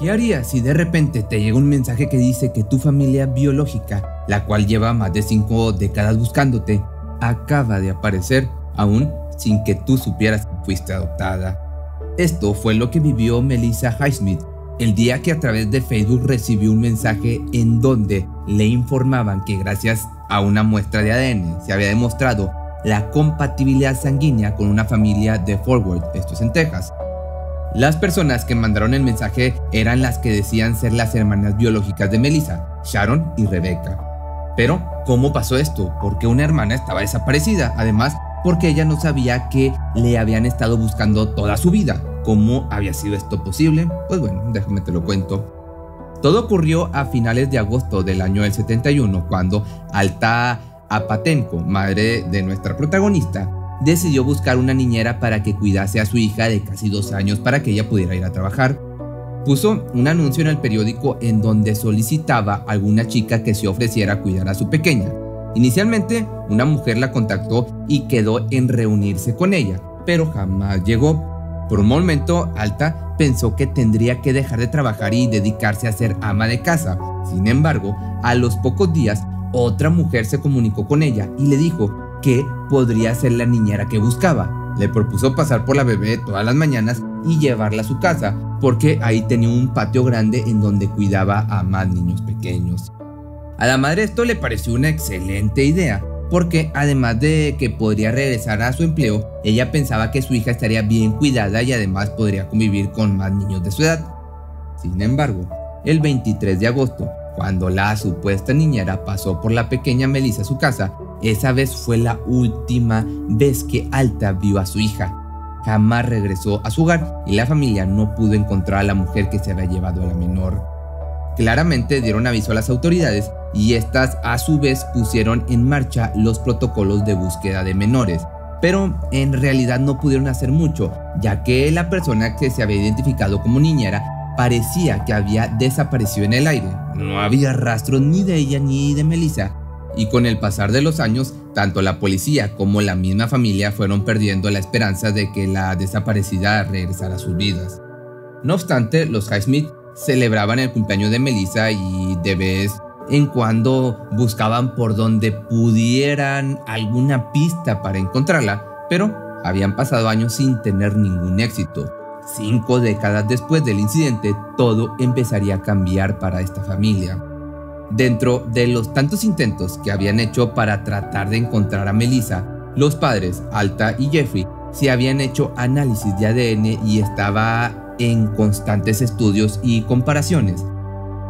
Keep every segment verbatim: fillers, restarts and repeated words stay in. ¿Qué harías si de repente te llega un mensaje que dice que tu familia biológica, la cual lleva más de cinco décadas buscándote, acaba de aparecer aún sin que tú supieras que fuiste adoptada? Esto fue lo que vivió Melissa Highsmith el día que a través de Facebook recibió un mensaje en donde le informaban que gracias a una muestra de A D N se había demostrado la compatibilidad sanguínea con una familia de Fort Worth, esto es en Texas. Las personas que mandaron el mensaje eran las que decían ser las hermanas biológicas de Melissa, Sharon y Rebecca. Pero, ¿cómo pasó esto? ¿Por qué una hermana estaba desaparecida? Además, porque ella no sabía que le habían estado buscando toda su vida. ¿Cómo había sido esto posible? Pues bueno, déjame te lo cuento. Todo ocurrió a finales de agosto del año del setenta y uno, cuando Alta Apatenko, madre de nuestra protagonista, decidió buscar una niñera para que cuidase a su hija de casi dos años para que ella pudiera ir a trabajar. Puso un anuncio en el periódico en donde solicitaba a alguna chica que se ofreciera a cuidar a su pequeña. Inicialmente, una mujer la contactó y quedó en reunirse con ella, pero jamás llegó. Por un momento, Alta pensó que tendría que dejar de trabajar y dedicarse a ser ama de casa. Sin embargo, a los pocos días, otra mujer se comunicó con ella y le dijo que podría ser la niñera que buscaba. Le propuso pasar por la bebé todas las mañanas y llevarla a su casa, porque ahí tenía un patio grande en donde cuidaba a más niños pequeños. A la madre esto le pareció una excelente idea, porque además de que podría regresar a su empleo, ella pensaba que su hija estaría bien cuidada y además podría convivir con más niños de su edad. Sin embargo, el veintitrés de agosto, cuando la supuesta niñera pasó por la pequeña Melissa a su casa, esa vez fue la última vez que Alta vio a su hija. Jamás regresó a su hogar y la familia no pudo encontrar a la mujer que se había llevado a la menor. Claramente dieron aviso a las autoridades y estas a su vez pusieron en marcha los protocolos de búsqueda de menores, pero en realidad no pudieron hacer mucho, ya que la persona que se había identificado como niñera parecía que había desaparecido en el aire. No había rastros ni de ella ni de Melissa. Y con el pasar de los años, tanto la policía como la misma familia fueron perdiendo la esperanza de que la desaparecida regresara a sus vidas. No obstante, los Highsmith celebraban el cumpleaños de Melissa y de vez en cuando buscaban por donde pudieran alguna pista para encontrarla, pero habían pasado años sin tener ningún éxito. Cinco décadas después del incidente, todo empezaría a cambiar para esta familia. Dentro de los tantos intentos que habían hecho para tratar de encontrar a Melissa, los padres, Alta y Jeffrey, se habían hecho análisis de A D N y estaba en constantes estudios y comparaciones.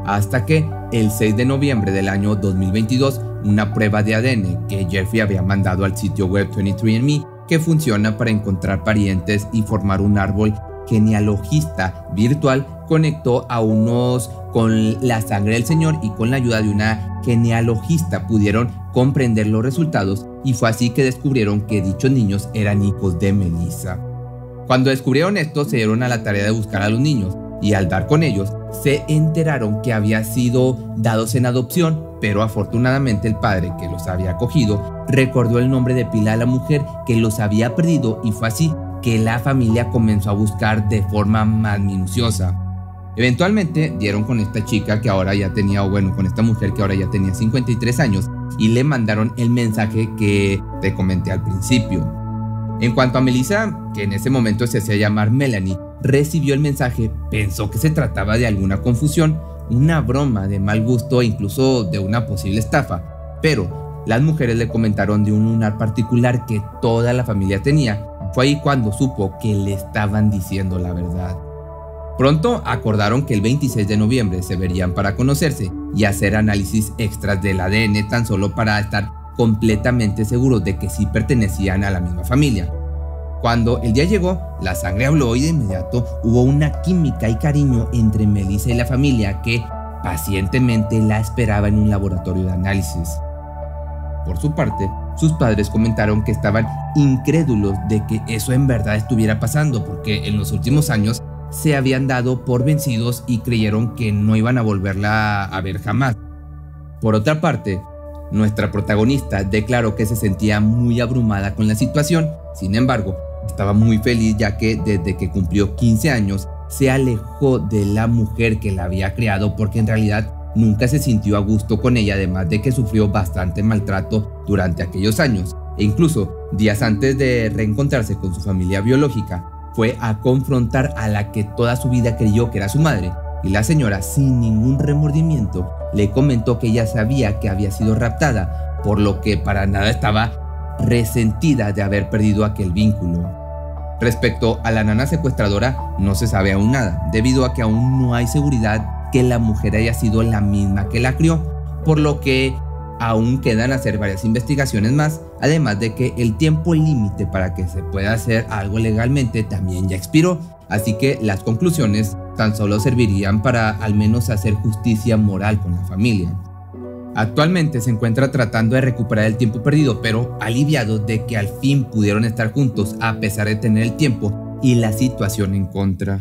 Hasta que, el seis de noviembre del año dos mil veintidós, una prueba de A D N que Jeffrey había mandado al sitio web veintitrés and me, que funciona para encontrar parientes y formar un árbol genealogista virtual, conectó a unos con la sangre del señor y con la ayuda de una genealogista pudieron comprender los resultados y fue así que descubrieron que dichos niños eran hijos de Melissa. Cuando descubrieron esto se dieron a la tarea de buscar a los niños y al dar con ellos se enteraron que habían sido dados en adopción, pero afortunadamente el padre que los había acogido recordó el nombre de Pilar, la mujer que los había perdido, y fue así que la familia comenzó a buscar de forma más minuciosa. Eventualmente dieron con esta chica que ahora ya tenía, o bueno, con esta mujer que ahora ya tenía cincuenta y tres años, y le mandaron el mensaje que te comenté al principio. En cuanto a Melissa, que en ese momento se hacía llamar Melanie, recibió el mensaje, pensó que se trataba de alguna confusión, una broma de mal gusto e incluso de una posible estafa, pero las mujeres le comentaron de un lunar particular que toda la familia tenía. Fue ahí cuando supo que le estaban diciendo la verdad. Pronto acordaron que el veintiséis de noviembre se verían para conocerse y hacer análisis extras del A D N, tan solo para estar completamente seguros de que sí pertenecían a la misma familia. Cuando el día llegó, la sangre habló y de inmediato hubo una química y cariño entre Melissa y la familia que pacientemente la esperaba en un laboratorio de análisis. Por su parte, sus padres comentaron que estaban incrédulos de que eso en verdad estuviera pasando, porque en los últimos años se habían dado por vencidos y creyeron que no iban a volverla a ver jamás. Por otra parte, nuestra protagonista declaró que se sentía muy abrumada con la situación. Sin embargo, estaba muy feliz, ya que desde que cumplió quince años se alejó de la mujer que la había criado porque en realidad nunca se sintió a gusto con ella, además de que sufrió bastante maltrato durante aquellos años. E incluso, días antes de reencontrarse con su familia biológica, fue a confrontar a la que toda su vida creyó que era su madre. Y la señora, sin ningún remordimiento, le comentó que ella sabía que había sido raptada, por lo que para nada estaba resentida de haber perdido aquel vínculo. Respecto a la nana secuestradora, no se sabe aún nada, debido a que aún no hay seguridad que la mujer haya sido la misma que la crió, por lo que aún quedan hacer varias investigaciones más, además de que el tiempo límite para que se pueda hacer algo legalmente también ya expiró, así que las conclusiones tan solo servirían para al menos hacer justicia moral con la familia. Actualmente se encuentra tratando de recuperar el tiempo perdido, pero aliviado de que al fin pudieron estar juntos a pesar de tener el tiempo y la situación en contra.